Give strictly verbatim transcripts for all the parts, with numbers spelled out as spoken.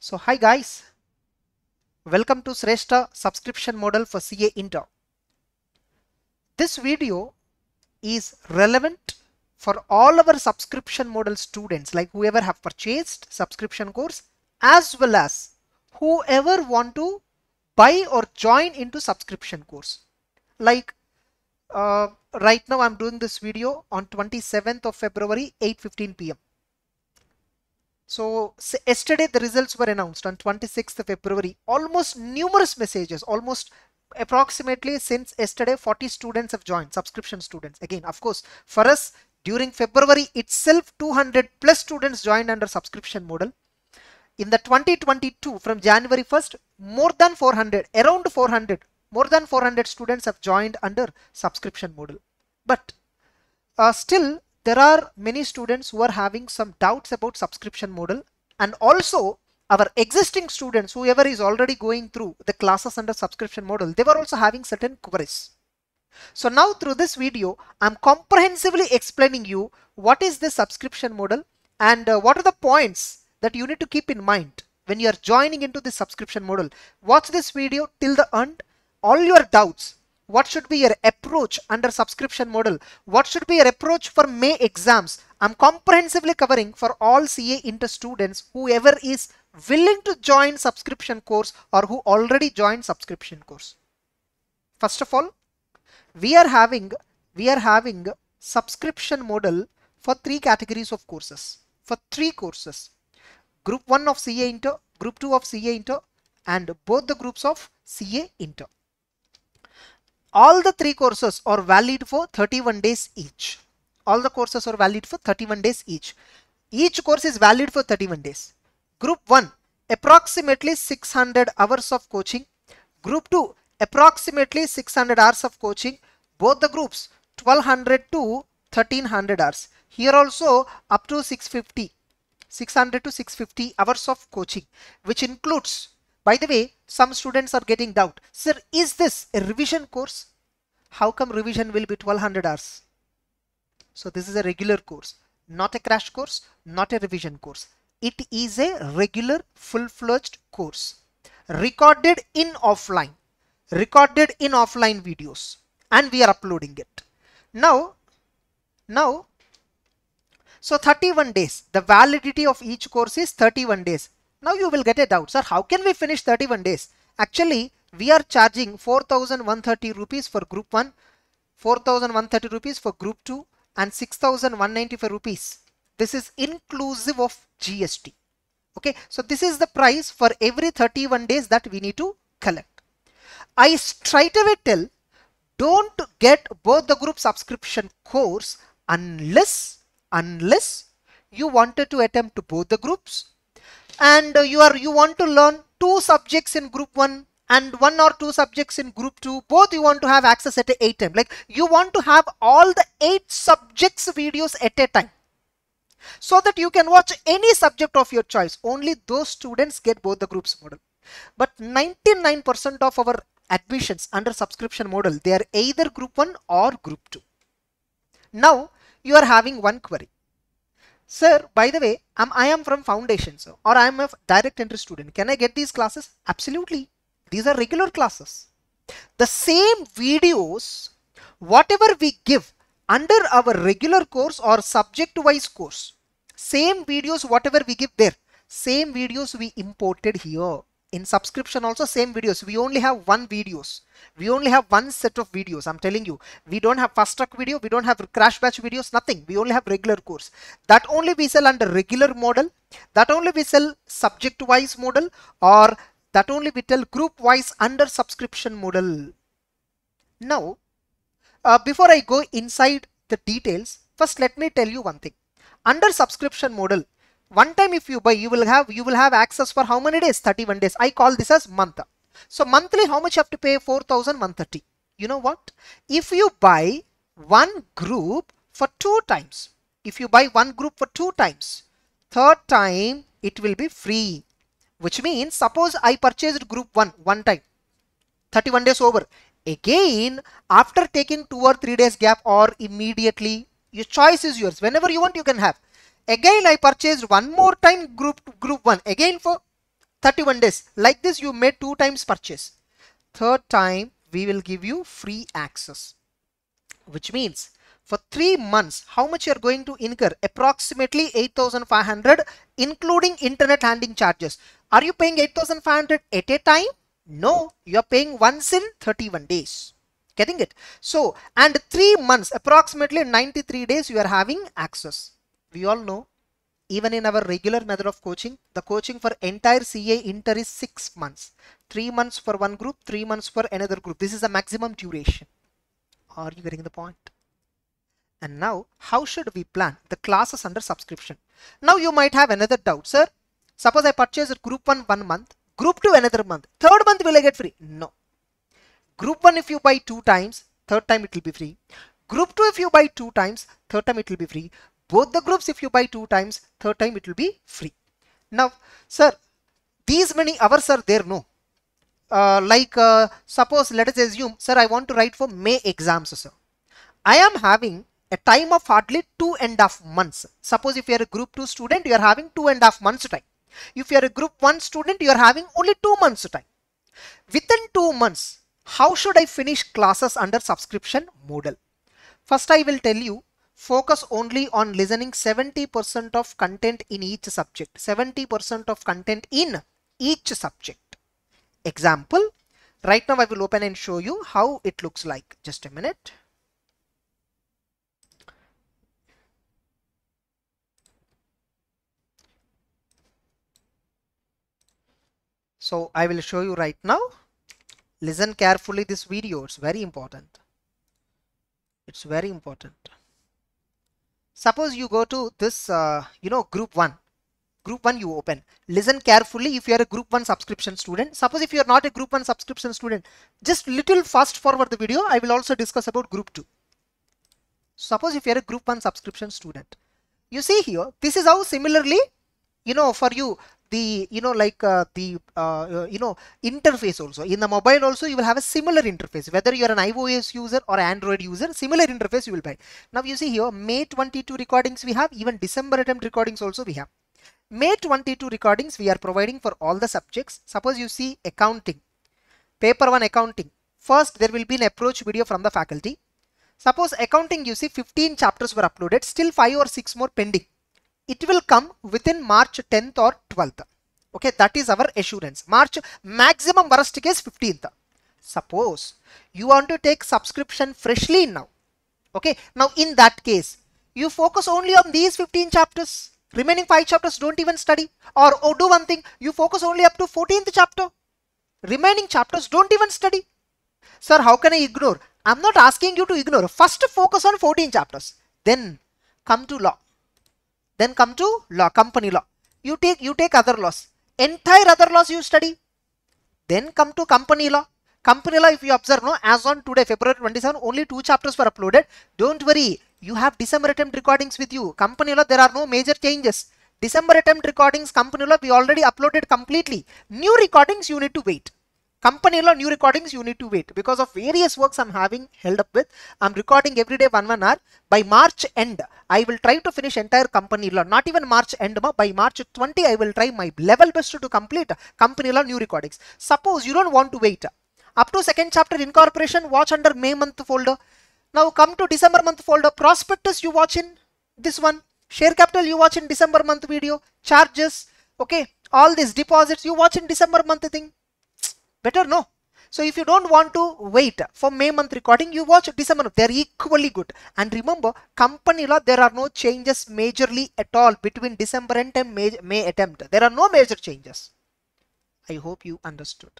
So hi guys, welcome to Shrestha subscription model for C A Inter. This video is relevant for all our subscription model students, like whoever have purchased subscription course as well as whoever want to buy or join into subscription course. Like uh, right now I'm doing this video on twenty-seventh of February eight fifteen p m So yesterday the results were announced on twenty-sixth of February. Almost numerous messages, almost approximately since yesterday forty students have joined, subscription students. Again, of course, for us during February itself two hundred plus students joined under subscription model. In the twenty twenty-two, from January first, more than four hundred, around four hundred, more than four hundred students have joined under subscription model. But uh, still there are many students who are having some doubts about subscription model, and also our existing students, whoever is already going through the classes under subscription model, they were also having certain queries. So now through this video, I'm comprehensively explaining you what is the subscription model and uh, what are the points that you need to keep in mind when you are joining into the subscription model. Watch this video till the end. All your doubts, what should be your approach under subscription model, what should be your approach for May exams, I'm comprehensively covering for all C A Inter students, whoever is willing to join subscription course or who already joined subscription course. First of all, we are having we are having subscription model for three categories of courses, for three courses: group one of C A Inter, group two of C A Inter, and both the groups of C A Inter. All the three courses are valid for thirty-one days each. All the courses are valid for thirty-one days each. Each course is valid for thirty-one days. Group one, approximately six hundred hours of coaching. Group two, approximately six hundred hours of coaching. Both the groups, twelve hundred to thirteen hundred hours. Here also up to six hundred fifty. six hundred to six hundred fifty hours of coaching, which includes, by the way, some students are getting doubt. Sir, is this a revision course? How come revision will be twelve hundred hours? So this is a regular course, not a crash course, not a revision course. It is a regular full-fledged course, recorded in offline, recorded in offline videos, and we are uploading it. Now, now, so thirty-one days, the validity of each course is thirty-one days. Now you will get a doubt, sir, how can we finish thirty-one days? Actually, we are charging four thousand one hundred thirty rupees for group one, four thousand one hundred thirty rupees for group two, and six thousand one hundred ninety-five rupees. This is inclusive of G S T. Okay, so this is the price for every thirty-one days that we need to collect. I straight away tell, don't get both the group subscription course unless, unless you wanted to attempt to both the groups, and you are you want to learn two subjects in group one and one or two subjects in group two. Both you want to have access at a time, like you want to have all the eight subjects videos at a time, so that you can watch any subject of your choice. Only those students get both the groups model. But ninety-nine percent of our admissions under subscription model, they are either group one or group two. Now you are having one query. Sir, by the way, I'm, I am from foundation, sir, or I am a direct entry student. Can I get these classes? Absolutely. These are regular classes. The same videos, whatever we give under our regular course or subject-wise course, same videos, whatever we give there, same videos we imported here. In subscription also same videos. We only have one videos. We only have one set of videos. I'm telling you, we don't have fast track video. We don't have crash batch videos, nothing. We only have regular course. That only we sell under regular model. That only we sell subject wise model, or that only we tell group wise under subscription model. Now, uh, before I go inside the details, first let me tell you one thing. Under subscription model, one time if you buy, you will have you will have access for how many days? thirty-one days. I call this as month. So monthly, how much you have to pay? four thousand one hundred thirty. You know what? If you buy one group for two times, if you buy one group for two times, third time it will be free. Which means, suppose I purchased group one one time, thirty-one days over. Again, after taking two or three days gap or immediately, your choice is yours. Whenever you want, you can have. Again, I purchased one more time group group one, again for thirty-one days. Like this, you made two times purchase. Third time, we will give you free access, which means for three months, how much you are going to incur? Approximately eight thousand five hundred, including internet handling charges. Are you paying eight thousand five hundred at a time? No, you are paying once in thirty-one days. Getting it? So, and three months, approximately ninety-three days, you are having access. We all know, even in our regular method of coaching, the coaching for entire C A Inter is six months. Three months for one group, three months for another group. This is the maximum duration. Are you getting the point? And now, how should we plan the classes under subscription? Now, you might have another doubt, sir. Suppose I purchase group one one month, group two another month. Third month, will I get free? No. Group one, if you buy two times, third time it will be free. Group two, if you buy two times, third time it will be free. Both the groups, if you buy two times, third time it will be free. Now, sir, these many hours are there, no? Uh, like, uh, suppose, let us assume, sir, I want to write for May exams, sir. I am having a time of hardly two and a half months. Suppose if you are a group two student, you are having two and a half months time. If you are a group one student, you are having only two months time. Within two months, how should I finish classes under subscription model? First, I will tell you, focus only on listening seventy percent of content in each subject. seventy percent of content in each subject. Example, right now I will open and show you how it looks like. Just a minute. So I will show you right now. Listen carefully this video. It's very important. It's very important. Suppose you go to this, uh, you know, group one. Group one you open. Listen carefully if you are a group one subscription student. Suppose if you are not a group one subscription student, just little fast forward the video. I will also discuss about group two. Suppose if you are a group one subscription student. You see here, this is how similarly, you know, for you, the, you know, like uh, the, uh, you know, interface also. In the mobile also, you will have a similar interface. Whether you are an iOS user or Android user, similar interface you will buy. Now, you see here, May twenty-two recordings we have. Even December attempt recordings also we have. May twenty-two recordings we are providing for all the subjects. Suppose you see accounting. Paper one accounting. First, there will be an approach video from the faculty. Suppose accounting, you see, fifteen chapters were uploaded. Still five or six more pending. It will come within March tenth or twelfth. Okay, that is our assurance. March, maximum worst case fifteenth. Suppose you want to take subscription freshly now. Okay, now in that case, you focus only on these fifteen chapters. Remaining five chapters don't even study. Or, or do one thing, you focus only up to fourteenth chapter. Remaining chapters don't even study. Sir, how can I ignore? I'm not asking you to ignore. First focus on fourteen chapters. Then come to law. Then come to law, company law. You take you take other laws. Entire other laws you study. Then come to company law. Company law, if you observe, no, as on today, February twenty-seventh, only two chapters were uploaded. Don't worry. You have December attempt recordings with you. Company law, there are no major changes. December attempt recordings, company law, we already uploaded completely. New recordings, you need to wait. Company law, new recordings, you need to wait. Because of various works I'm having held up with, I'm recording every day one one hour. By March end, I will try to finish entire company law. Not even March end, by March twentieth, I will try my level best to complete company law, new recordings. Suppose you don't want to wait. Up to second chapter incorporation, watch under May month folder. Now come to December month folder. Prospectus, you watch in this one. Share capital, you watch in December month video. Charges, okay. All these deposits, you watch in December month thing. Better no. So if you don't want to wait for May month recording, you watch December. They are equally good. And remember, company law, there are no changes majorly at all between December and May attempt. There are no major changes. I hope you understood.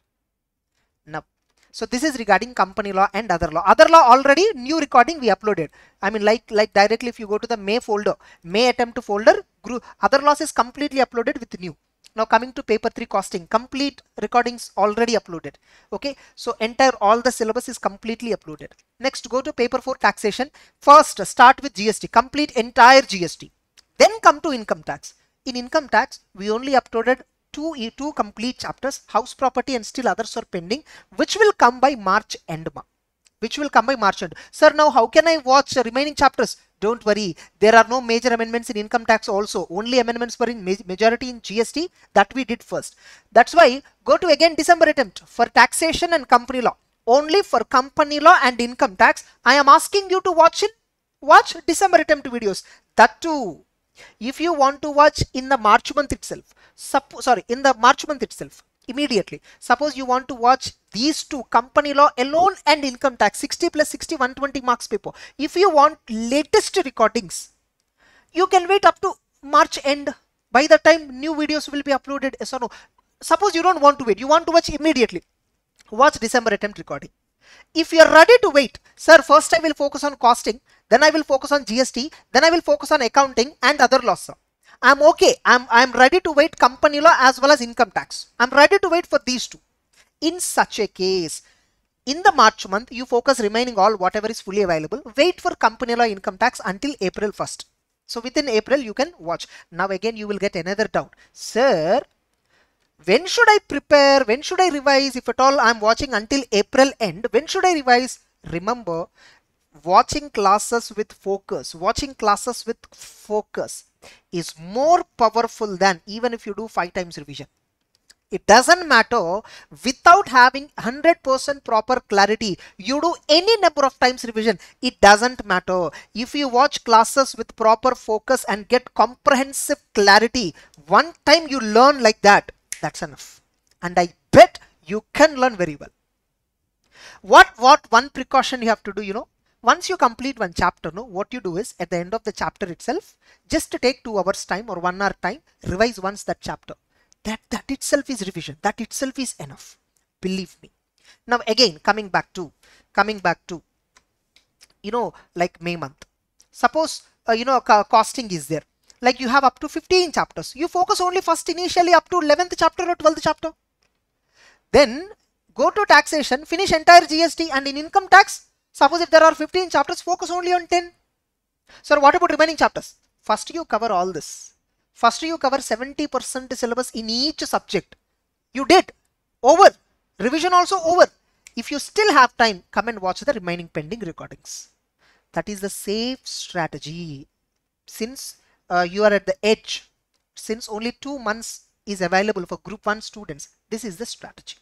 Now, so this is regarding company law and other law. Other law already new recording we uploaded. I mean, like like directly if you go to the May folder, May attempt folder, group, other laws is completely uploaded with new. Now coming to paper three costing, complete recordings already uploaded. Okay, so entire all the syllabus is completely uploaded. Next, go to paper four taxation. First, start with G S T, complete entire G S T. Then come to income tax. In income tax, we only uploaded two, two complete chapters, house property and still others are pending, which will come by March end. which will come by March end. Sir, now how can I watch remaining chapters? Don't worry, there are no major amendments in income tax also. Only amendments were in majority in G S T, that we did first. That's why go to again December attempt for taxation and company law. Only for company law and income tax, I am asking you to watch it. Watch December attempt videos. That too, if you want to watch in the March month itself, sorry, in the March month itself, immediately. Suppose you want to watch these two, company law alone and income tax, sixty plus sixty, one twenty marks paper. If you want latest recordings, you can wait up to March end. By the time new videos will be uploaded, yes or no? Suppose you don't want to wait, you want to watch immediately. Watch December attempt recording. If you are ready to wait, sir, first I will focus on costing, then I will focus on G S T, then I will focus on accounting and other laws, sir. I'm okay. I'm, I'm ready to wait company law as well as income tax. I'm ready to wait for these two. In such a case, in the March month, you focus remaining all whatever is fully available. Wait for company law income tax until April first. So within April, you can watch. Now again, you will get another doubt. Sir, when should I prepare? When should I revise? If at all I'm watching until April end, when should I revise? Remember, watching classes with focus, watching classes with focus is more powerful than even if you do five times revision. It doesn't matter, without having one hundred percent proper clarity, you do any number of times revision, it doesn't matter. If you watch classes with proper focus and get comprehensive clarity, one time you learn like that, that's enough. And I bet you can learn very well. What, what one precaution you have to do, you know? Once you complete one chapter, no, what you do is at the end of the chapter itself, just to take two hours time or one hour time, revise once that chapter. That, that itself is revision. That itself is enough. Believe me. Now again, coming back to, coming back to, you know, like May month. Suppose, uh, you know, costing is there. Like you have up to fifteen chapters. You focus only first initially up to eleventh chapter or twelfth chapter. Then go to taxation, finish entire G S T, and in income tax, suppose if there are fifteen chapters, focus only on ten. Sir, what about remaining chapters? First you cover all this. First you cover seventy percent syllabus in each subject. You did. Over. Revision also over. If you still have time, come and watch the remaining pending recordings. That is the safe strategy. Since uh, you are at the edge, since only two months is available for group one students, this is the strategy.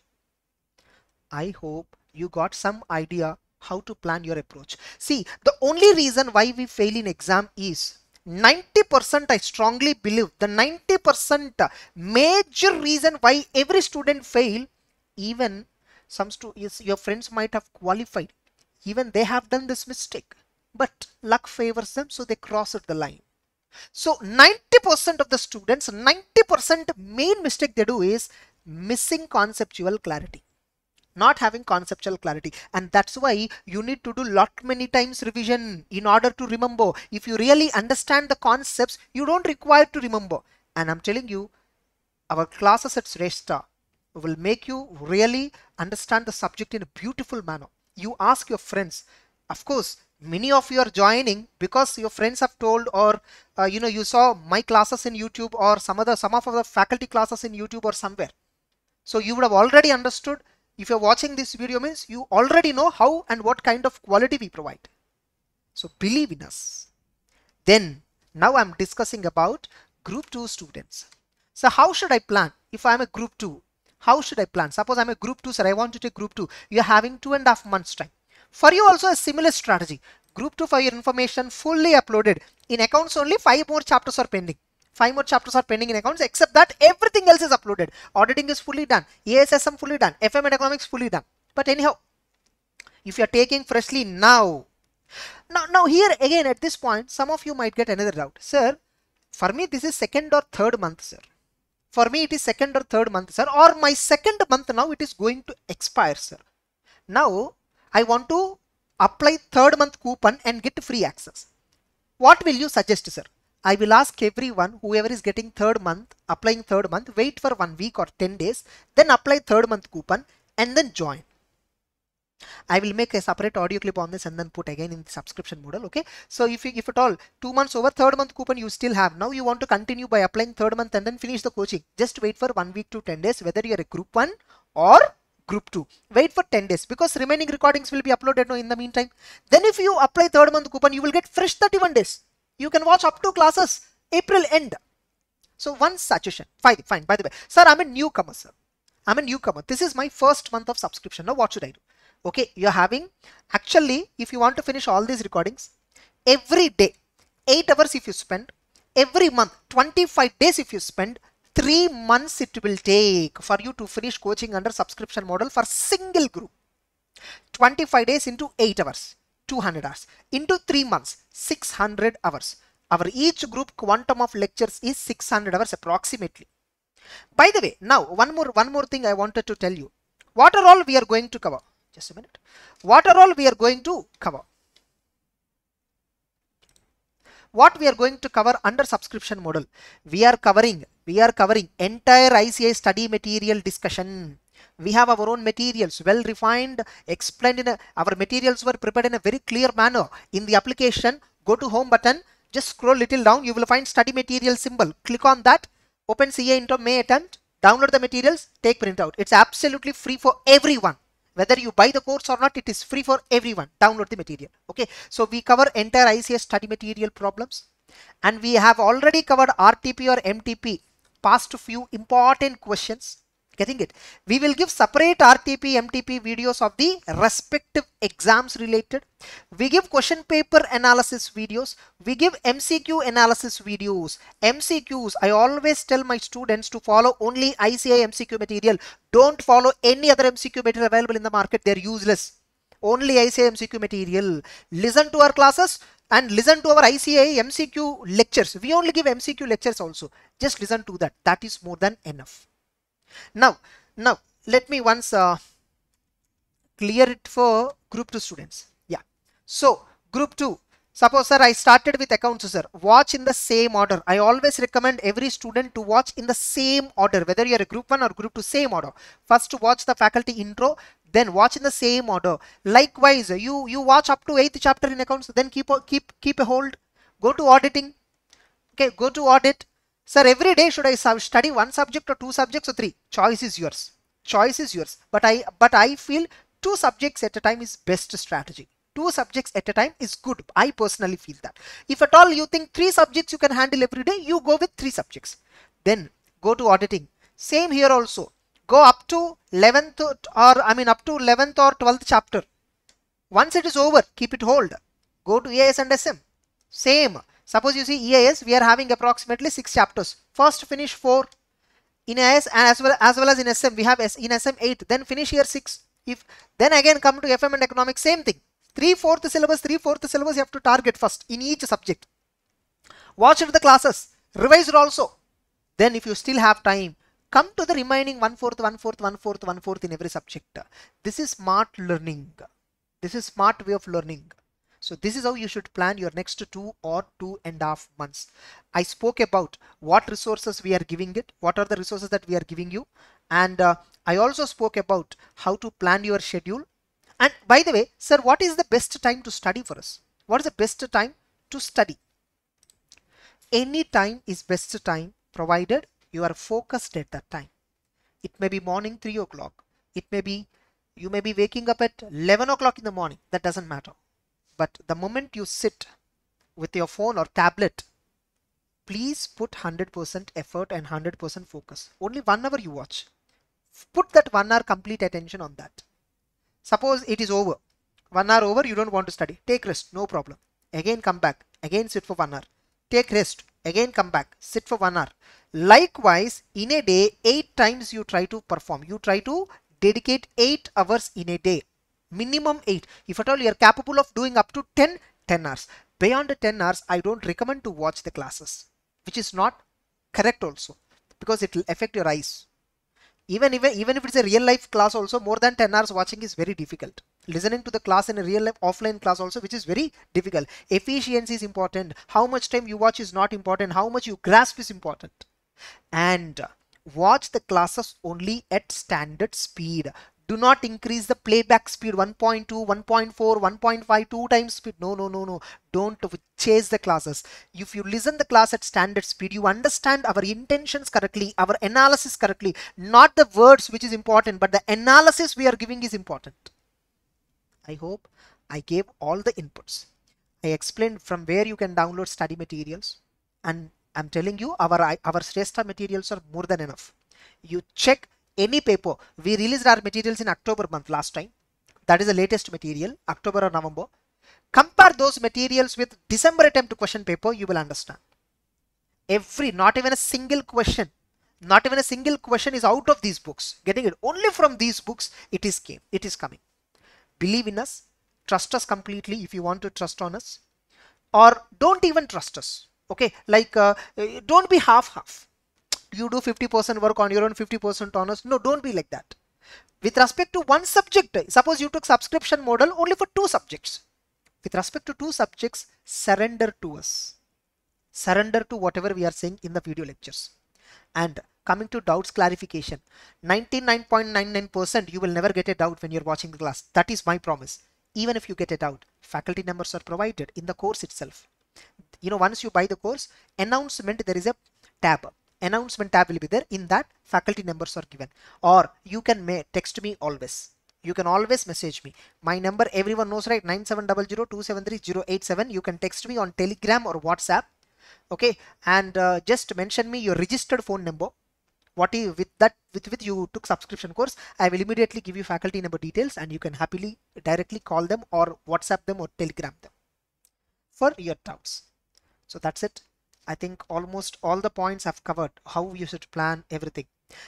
I hope you got some idea how to plan your approach. See, the only reason why we fail in exam is ninety percent, I strongly believe, the ninety percent major reason why every student fail, even some students, your friends might have qualified, even they have done this mistake, but luck favors them, so they cross the line. So ninety percent of the students, ninety percent main mistake they do is missing conceptual clarity. Not having conceptual clarity, and that's why you need to do lot many times revision in order to remember. If you really understand the concepts, you don't require to remember. And I'm telling you, our classes at Shrestha will make you really understand the subject in a beautiful manner. You ask your friends. Of course, many of you are joining because your friends have told, or uh, you know, you saw my classes in YouTube or some other some of the faculty classes in YouTube or somewhere. So you would have already understood. If you're watching this video means you already know how and what kind of quality we provide. So believe in us. Then now I'm discussing about group two students. So how should I plan if I'm a group two? How should I plan? Suppose I'm a group two, sir, I want to take group two. You're having two and a half months time. For you also a similar strategy. Group two for your information fully uploaded. In accounts only five more chapters are pending. Five more chapters are pending in accounts, except that everything else is uploaded. Auditing is fully done. E I S, S M fully done. F M and economics fully done. But anyhow, if you are taking freshly now, now, now here again at this point, some of you might get another doubt. Sir, for me this is second or third month, sir. For me it is second or third month, sir. Or my second month now it is going to expire, sir. Now I want to apply third month coupon and get free access. What will you suggest, sir? I will ask everyone, whoever is getting third month, applying third month, wait for one week or ten days, then apply third month coupon and then join. I will make a separate audio clip on this and then put again in the subscription model. Okay. So if you, if at all two months over, third month coupon you still have. Now you want to continue by applying third month and then finish the coaching. Just wait for one week to ten days, whether you are a group one or group two. Wait for ten days because remaining recordings will be uploaded in the meantime. Then if you apply third month coupon, you will get fresh thirty-one days. You can watch up to classes April end. So one suggestion. Fine, fine. By the way, sir, I'm a newcomer, sir. I'm a newcomer. This is my first month of subscription. Now what should I do? Okay, you're having, actually, if you want to finish all these recordings, every day, eight hours if you spend, every month, twenty-five days if you spend, three months it will take for you to finish coaching under subscription model for single group. twenty-five days into eight hours, two hundred hours, into three months, six hundred hours. Our each group quantum of lectures is six hundred hours approximately. By the way, now one more, one more thing I wanted to tell you. What are all we are going to cover? Just a minute. What are all we are going to cover? What we are going to cover under subscription model? We are covering We are covering entire I C A I study material discussion. We have our own materials, well refined, explained in a, our materials were prepared in a very clear manner. In the application, go to home button, just scroll little down, you will find study material symbol. Click on that, open C A Inter May attempt, download the materials, take printout. It's absolutely free for everyone. Whether you buy the course or not, it is free for everyone. Download the material. Okay, so we cover entire I C A I study material problems, and we have already covered R T P or M T P. Past few important questions, getting it? We will give separate R T P, M T P videos of the respective exams related. We give question paper analysis videos. We give M C Q analysis videos. M C Qs, I always tell my students to follow only I C A I M C Q material. Don't follow any other M C Q material available in the market. They're useless. Only I C A I M C Q material. Listen to our classes and listen to our I C A I M C Q lectures. We only give M C Q lectures also. Just listen to that. That is more than enough. Now, now let me once uh, clear it for group two students. Yeah. So, group two. Suppose, sir, I started with accounts, sir. Watch in the same order. I always recommend every student to watch in the same order, whether you are a group one or group two, same order. First, watch the faculty intro, then watch in the same order. Likewise, you, you watch up to eighth chapter in accounts, then keep, keep, keep a hold. Go to auditing. Okay, go to audit. Sir, every day should I study one subject or two subjects or three? Choice is yours. Choice is yours. But I, but I feel two subjects at a time is best strategy. Two subjects at a time is good. I personally feel that. If at all you think three subjects you can handle every day, you go with three subjects. Then go to auditing. Same here also. Go up to eleventh or I mean up to eleventh or twelfth chapter. Once it is over, keep it hold. Go to E I S and S M. Same. Suppose you see E I S, we are having approximately six chapters. First finish four in E I S and as well as well as in S M. We have in S M eight. Then finish here six. If then again come to F M and economics, same thing. three fourth syllabus, three fourth syllabus you have to target first in each subject. Watch it the classes, revise it also. Then if you still have time, come to the remaining one fourth, one fourth, one fourth, one fourth in every subject. This is smart learning. This is smart way of learning. So this is how you should plan your next two or two and a half months. I spoke about what resources we are giving it, what are the resources that we are giving you. And uh, I also spoke about how to plan your schedule. And by the way, sir, what is the best time to study for us? What is the best time to study? Any time is best time provided you are focused at that time. It may be morning three o'clock. It may be, you may be waking up at eleven o'clock in the morning. That doesn't matter. But the moment you sit with your phone or tablet, please put one hundred percent effort and one hundred percent focus. Only one hour you watch. Put that one hour complete attention on that. Suppose it is over, one hour over, you don't want to study, take rest, no problem. Again come back, again sit for one hour, take rest, again come back, sit for one hour. Likewise, in a day, eight times you try to perform, you try to dedicate eight hours in a day, minimum eight. If at all you are capable of doing up to ten, ten hours. Beyond the ten hours, I don't recommend to watch the classes, which is not correct also, because it will affect your eyes. Even, even, even if it's a real life class also, more than ten hours watching is very difficult. Listening to the class in a real life offline class also, which is very difficult. Efficiency is important. How much time you watch is not important. How much you grasp is important. And watch the classes only at standard speed. Do not increase the playback speed one point two, one point four, one point five, two times speed. No, no, no, no. Don't chase the classes. If you listen the class at standard speed, you understand our intentions correctly, our analysis correctly. Not the words which is important, but the analysis we are giving is important. I hope I gave all the inputs. I explained from where you can download study materials, and I'm telling you our, our Shrestha materials are more than enough. You check any paper. We released our materials in October month last time. That is the latest material, October or November. Compare those materials with December attempt question paper, you will understand. Every, not even a single question, not even a single question is out of these books. Getting it only from these books, it is came, it is coming. Believe in us, trust us completely if you want to trust on us, or don't even trust us. Okay, like uh, don't be half-half. You do fifty percent work on your own, fifty percent on us. No, don't be like that. With respect to one subject, suppose you took subscription model only for two subjects. With respect to two subjects, surrender to us. Surrender to whatever we are saying in the video lectures. And coming to doubts clarification, ninety-nine point nine nine percent you will never get a doubt when you're watching the class. That is my promise. Even if you get a doubt, faculty members are provided in the course itself. You know, once you buy the course, announcement, there is a tab. Announcement tab will be there. In that, faculty numbers are given, or you can text me always. You can always message me. My number, everyone knows, right? nine seven zero zero two seven three zero eight seven. You can text me on Telegram or WhatsApp. Okay, and uh, just mention me your registered phone number. What if with that with with you took subscription course? I will immediately give you faculty number details, and you can happily directly call them or WhatsApp them or Telegram them for your doubts. So that's it. I think almost all the points I've covered, how you should plan everything.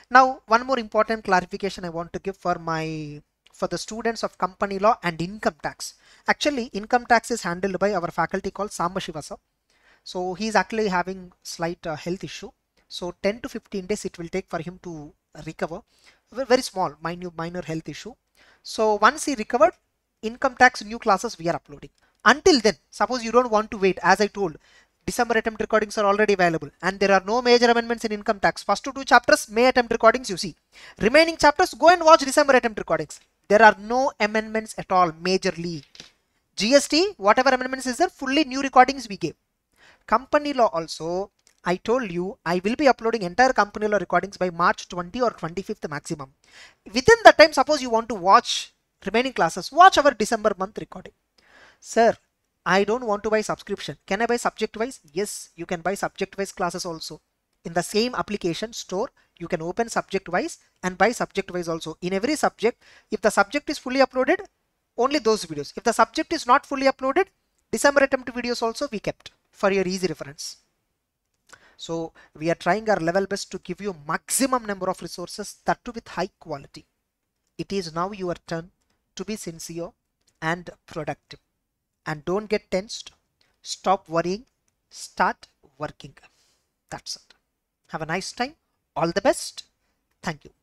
Now, one more important clarification I want to give for my for the students of company law and income tax. Actually, income tax is handled by our faculty called Sambashivasa. So he's actually having slight uh, health issue. So ten to fifteen days it will take for him to recover. Very small, minor, minor health issue. So once he recovered, income tax new classes we are uploading. Until then, suppose you don't want to wait, as I told, December attempt recordings are already available, and there are no major amendments in income tax. First two chapters, May attempt recordings you see. Remaining chapters, go and watch December attempt recordings. There are no amendments at all, majorly. G S T, whatever amendments is there, fully new recordings we gave. Company law also, I told you, I will be uploading entire company law recordings by March twentieth or twenty-fifth maximum. Within that time, suppose you want to watch remaining classes, watch our December month recording. Sir, I don't want to buy subscription. Can I buy subject wise? Yes, you can buy subject wise classes also. In the same application store, you can open subject wise and buy subject wise also. In every subject, if the subject is fully uploaded, only those videos. If the subject is not fully uploaded, December attempt videos also we kept for your easy reference. So we are trying our level best to give you maximum number of resources, that too with high quality. It is now your turn to be sincere and productive. And don't get tensed. Stop worrying. Start working. That's it. Have a nice time. All the best. Thank you.